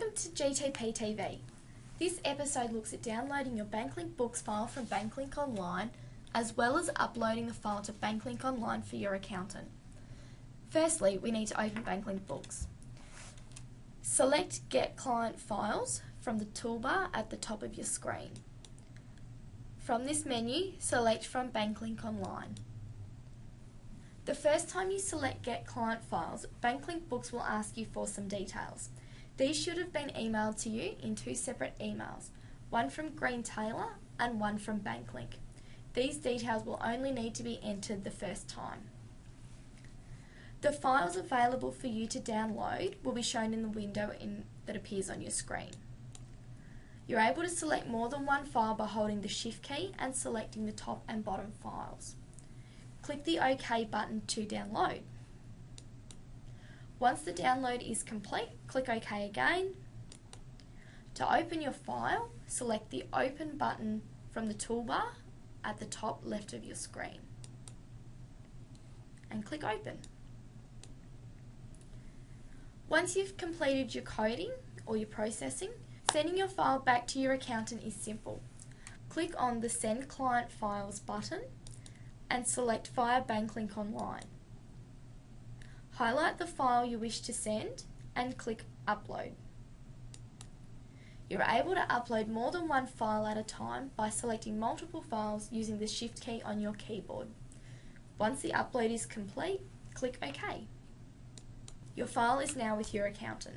Welcome to GTP TV. This episode looks at downloading your BankLink Books file from BankLink Online, as well as uploading the file to BankLink Online for your accountant. Firstly, we need to open BankLink Books. Select Get Client Files from the toolbar at the top of your screen. From this menu, select from BankLink Online. The first time you select Get Client Files, BankLink Books will ask you for some details. These should have been emailed to you in two separate emails, one from Green Taylor and one from BankLink. These details will only need to be entered the first time. The files available for you to download will be shown in the window that appears on your screen. You're able to select more than one file by holding the Shift key and selecting the top and bottom files. Click the OK button to download. Once the download is complete, click OK again. To open your file, select the Open button from the toolbar at the top left of your screen and click Open. Once you've completed your coding or your processing, sending your file back to your accountant is simple. Click on the Send Client Files button and select via BankLink Online. Highlight the file you wish to send and click Upload. You're able to upload more than one file at a time by selecting multiple files using the Shift key on your keyboard. Once the upload is complete, click OK. Your file is now with your accountant.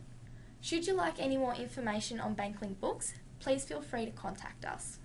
Should you like any more information on BankLink Books, please feel free to contact us.